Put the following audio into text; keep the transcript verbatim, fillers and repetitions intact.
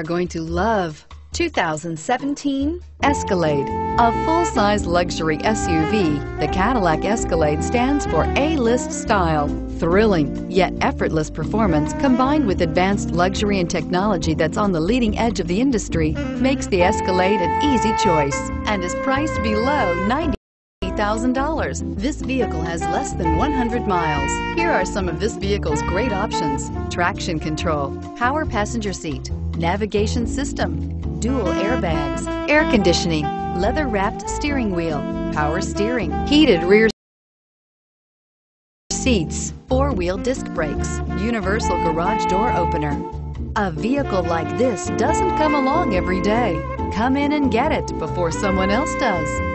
are going to love two thousand seventeen Escalade. A full-size luxury S U V, the Cadillac Escalade stands for A-list style. Thrilling, yet effortless performance combined with advanced luxury and technology that's on the leading edge of the industry makes the Escalade an easy choice and is priced below ninety thousand dollars. This vehicle has less than one hundred miles. Here are some of this vehicle's great options: traction control, power passenger seat, navigation system, dual airbags, air conditioning, leather-wrapped steering wheel, power steering, heated rear seats, four-wheel disc brakes, universal garage door opener. A vehicle like this doesn't come along every day. Come in and get it before someone else does.